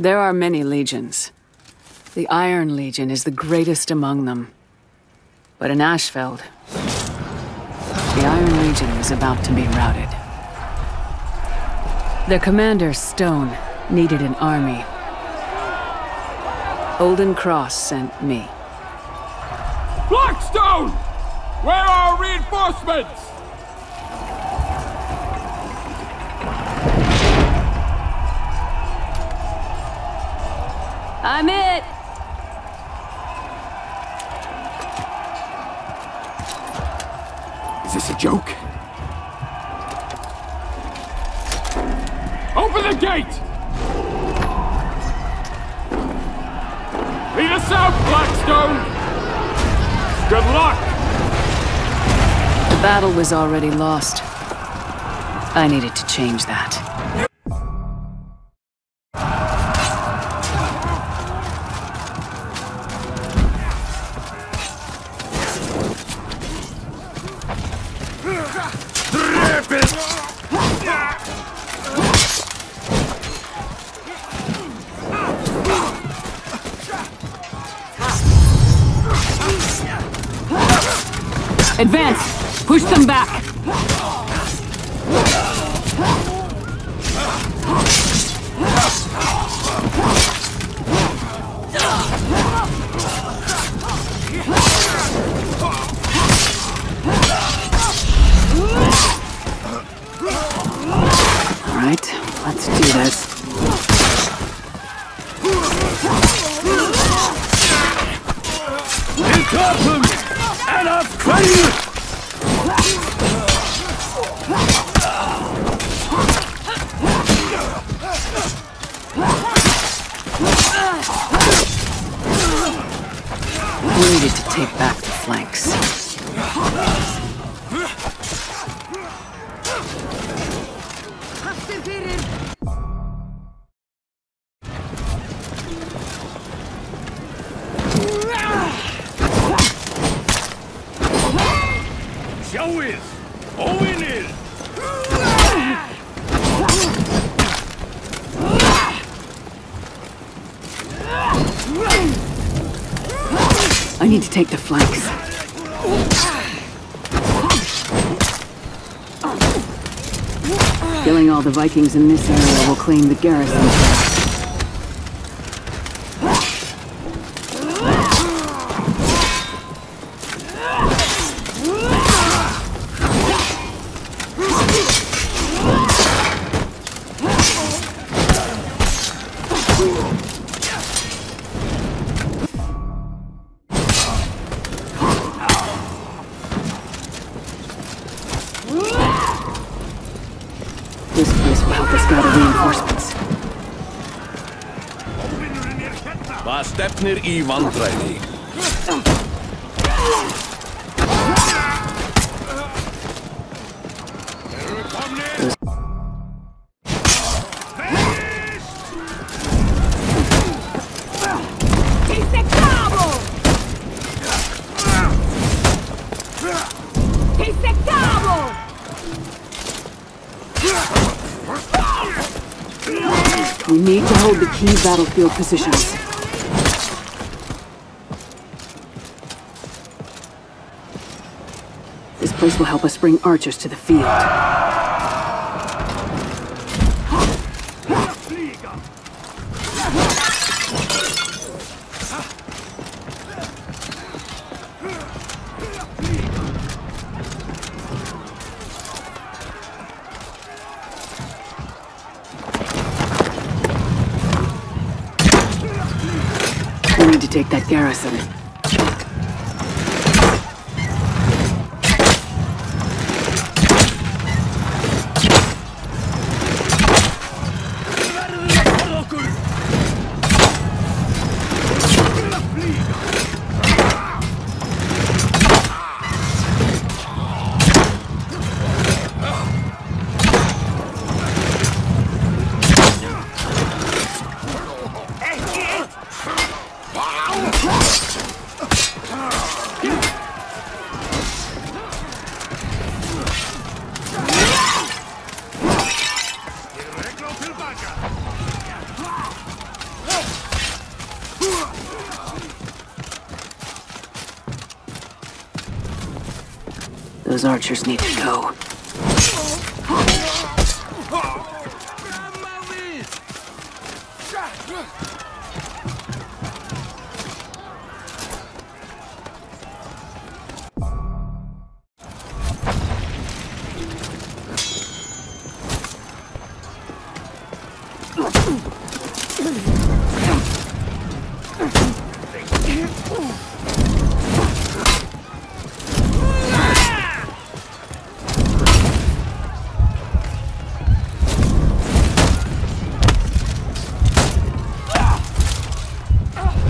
There are many legions. The Iron Legion is the greatest among them. But in Ashfeld, the Iron Legion is about to be routed. Their commander, Stone, needed an army. Golden Cross sent me. Blackstone! Where are reinforcements? I'm it! Is this a joke? Open the gate! Lead us out, Blackstone! Good luck! The battle was already lost. I needed to change that. Advance! Push them back! All right, let's do this. We needed to take back the flanks. Show is Owen is. I need to take the flanks. Killing all the Vikings in this area will claim the garrison. This place will help us gather reinforcements. Var stefnir í vandræði. We need to hold the key battlefield positions. This place will help us bring archers to the field. Take that garrison. Those archers need to go.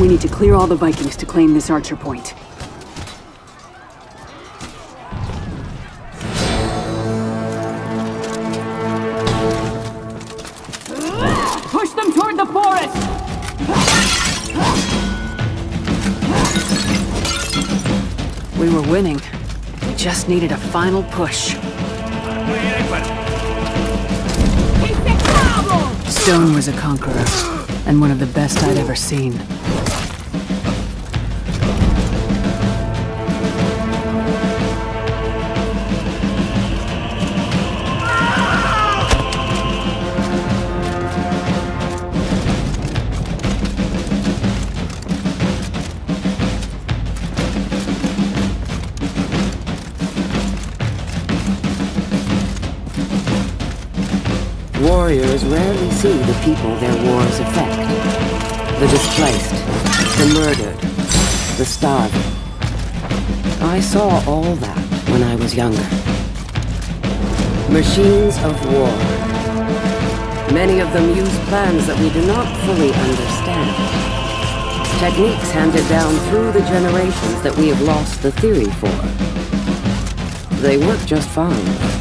We need to clear all the Vikings to claim this archer point. Push them toward the forest! We were winning. We just needed a final push. Stone was a conqueror, and one of the best I'd ever seen. Warriors rarely see the people their wars affect. The displaced, the murdered, the starving. I saw all that when I was younger. Machines of war. Many of them use plans that we do not fully understand. Techniques handed down through the generations that we have lost the theory for. They work just fine.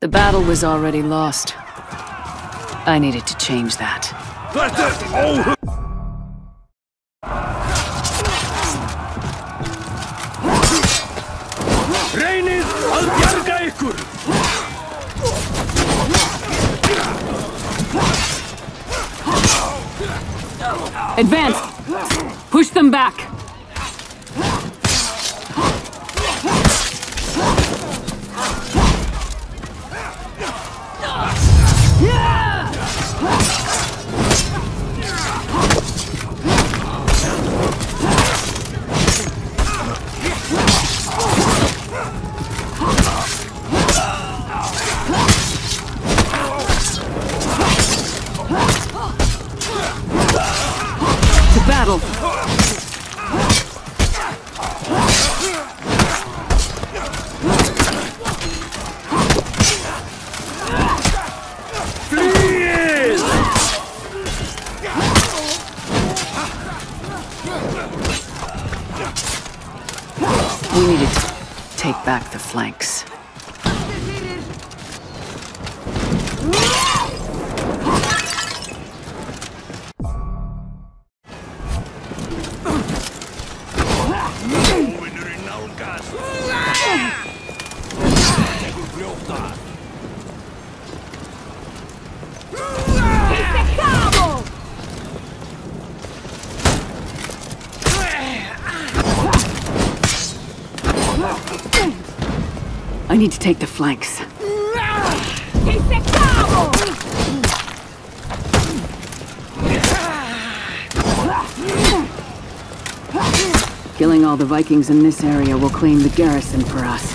The battle was already lost. I needed to change that. Let us over! Reynir al-Yargaikur! Advance! Push them back! We needed to take back the flanks. need to take the flanks. Killing all the Vikings in this area will claim the garrison for us.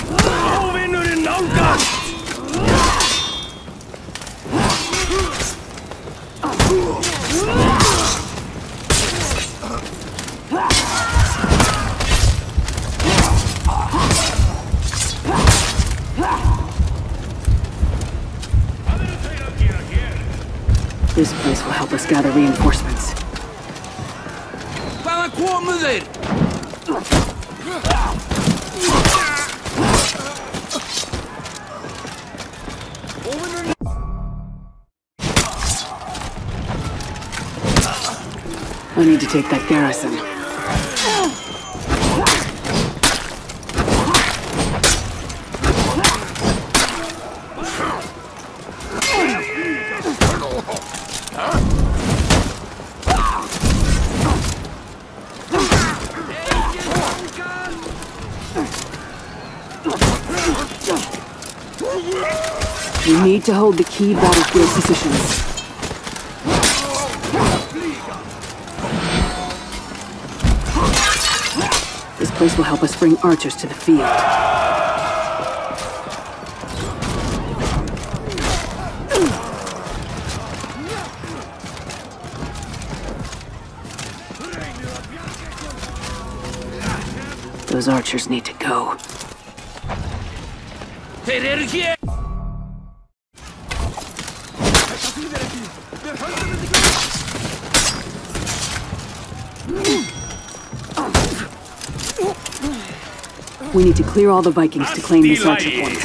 This place will help us gather reinforcements. Para qual mover? I need to take that garrison. We need to hold the key battlefield positions. This place will help us bring archers to the field. Those archers need to go. They're here! We need to clear all the Vikings to claim this archer point.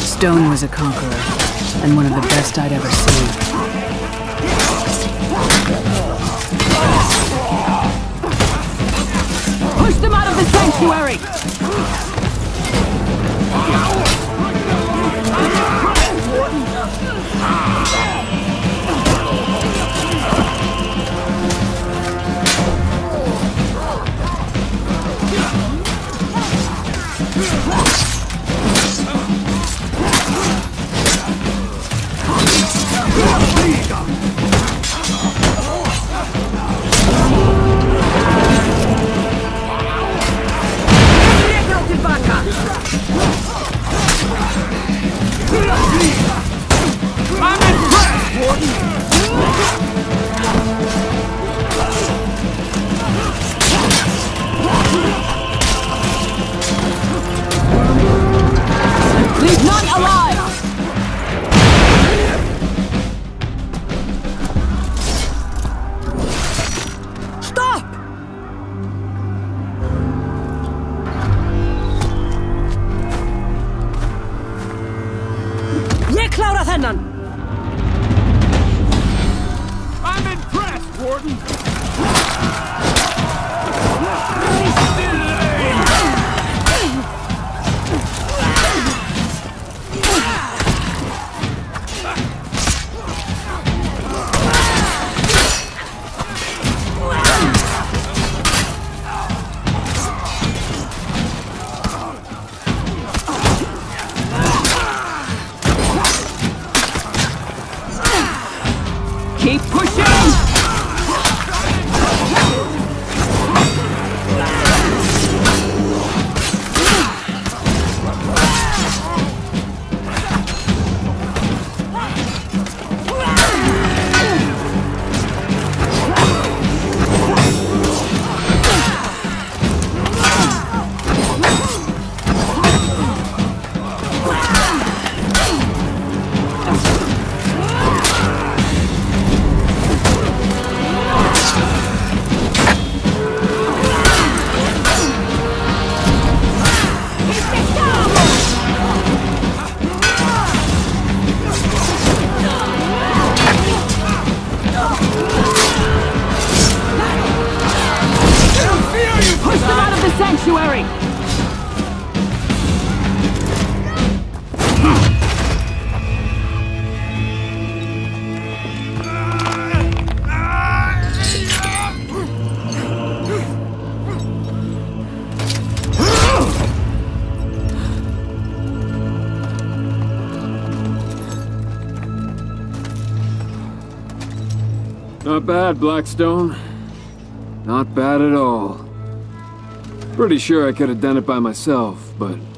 Stone was a conqueror, and one of the best I'd ever seen. Sanctuary! Not bad, Blackstone. Not bad at all. Pretty sure I could have done it by myself, but